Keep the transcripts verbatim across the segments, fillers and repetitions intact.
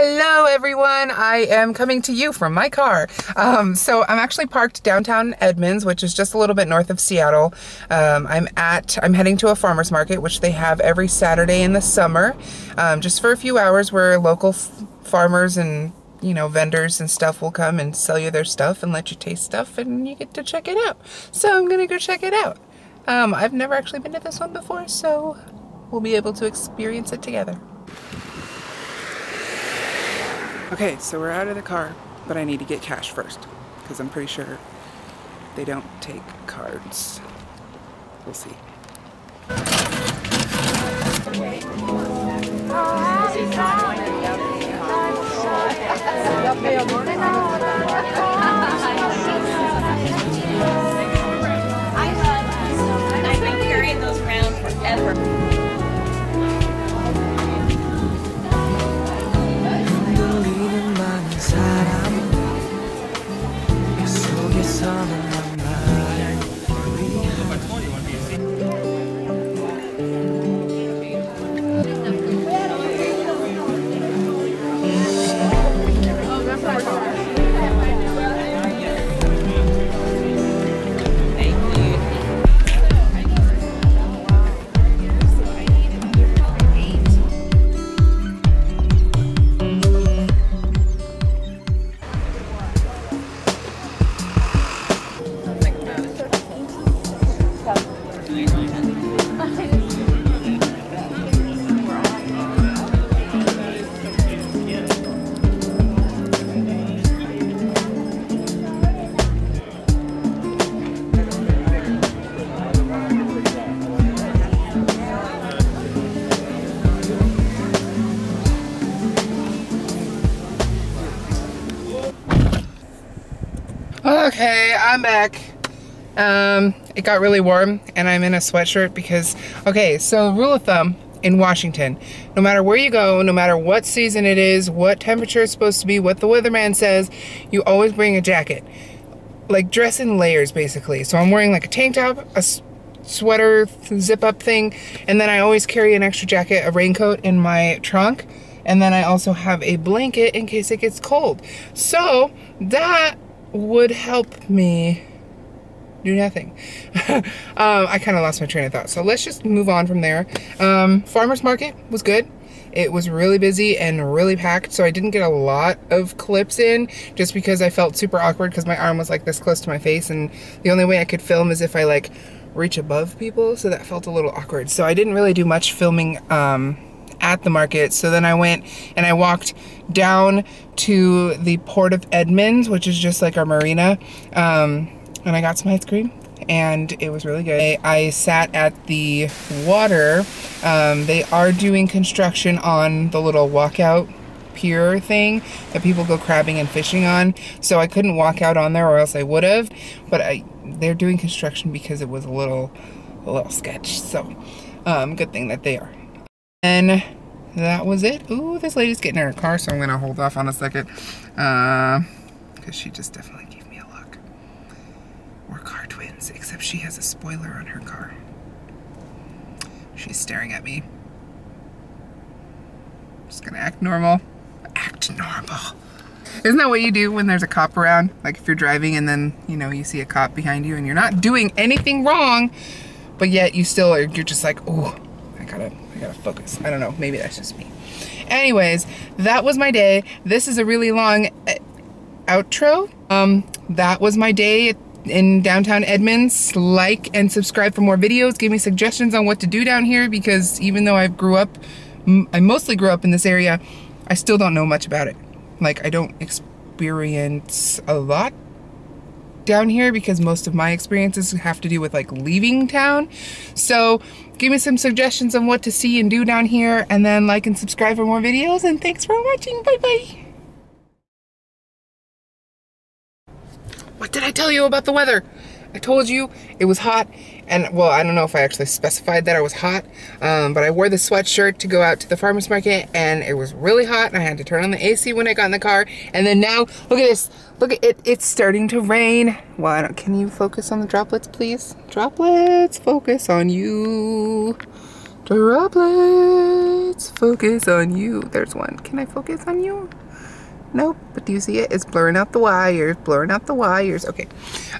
Hello everyone, I am coming to you from my car. Um, so I'm actually parked downtown Edmonds, which is just a little bit north of Seattle. Um, I'm at, I'm heading to a farmer's market, which they have every Saturday in the summer, um, just for a few hours where local f farmers and, you know, vendors and stuff will come and sell you their stuff and let you taste stuff and you get to check it out. So I'm gonna go check it out. Um, I've never actually been to this one before, so we'll be able to experience it together. Okay, so we're out of the car, but I need to get cash first, because I'm pretty sure they don't take cards. We'll see. I've been carrying those around forever. Okay, I'm back. Um, it got really warm and I'm in a sweatshirt because, okay, so rule of thumb in Washington, no matter where you go, no matter what season it is, what temperature it's supposed to be, what the weatherman says, you always bring a jacket. Like, dress in layers basically. So I'm wearing like a tank top, a sweater zip up thing, and then I always carry an extra jacket, a raincoat in my trunk, and then I also have a blanket in case it gets cold. So that would help me do nothing. um, I kind of lost my train of thought, so let's just move on from there. Um, farmer's market was good. It was really busy and really packed, so I didn't get a lot of clips in just because I felt super awkward because my arm was like this close to my face, and the only way I could film is if I like reach above people, so that felt a little awkward. So I didn't really do much filming um, at the market. So then I went and I walked down to the Port of Edmonds, which is just like our marina, um, and I got some ice cream and it was really good. I, I sat at the water. Um, they are doing construction on the little walkout pier thing that people go crabbing and fishing on, so I couldn't walk out on there or else I would have, but I, they're doing construction because it was a little a little sketch, so um, good thing that they are. And that was it. Ooh, this lady's getting in her car, so I'm gonna hold off on a second, uh, because she just definitely gave me a look. We're car twins, except she has a spoiler on her car. She's staring at me. I'm just gonna act normal. Act normal. Isn't that what you do when there's a cop around? Like if you're driving and then, you know, you see a cop behind you and you're not doing anything wrong, but yet you still are, you're just like, ooh, I gotta I gotta focus. I don't know, maybe that's just me. Anyways, that was my day. This is a really long outro. Um, that was my day in downtown Edmonds. Like and subscribe for more videos. Give me suggestions on what to do down here, because even though I grew up, I mostly grew up in this area, I still don't know much about it. Like, I don't experience a lot down here because most of my experiences have to do with like leaving town. So give me some suggestions on what to see and do down here, and then like and subscribe for more videos, and thanks for watching. Bye bye. What did I tell you about the weather? I told you it was hot, and well, I don't know if I actually specified that I was hot, um, but I wore the sweatshirt to go out to the farmer's market and it was really hot and I had to turn on the A C when I got in the car, and then now, look at this, look at it, it's starting to rain. Well, I don't, can you focus on the droplets please? Droplets, focus on you. Droplets, focus on you. There's one. Can I focus on you? Nope. But do you see it? It's blurring out the wires, blurring out the wires. Okay.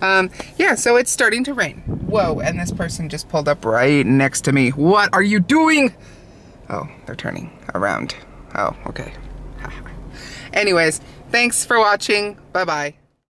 Um, yeah, so it's starting to rain. Whoa, and this person just pulled up right next to me. What are you doing? Oh, they're turning around. Oh, okay. Anyways, thanks for watching. Bye-bye.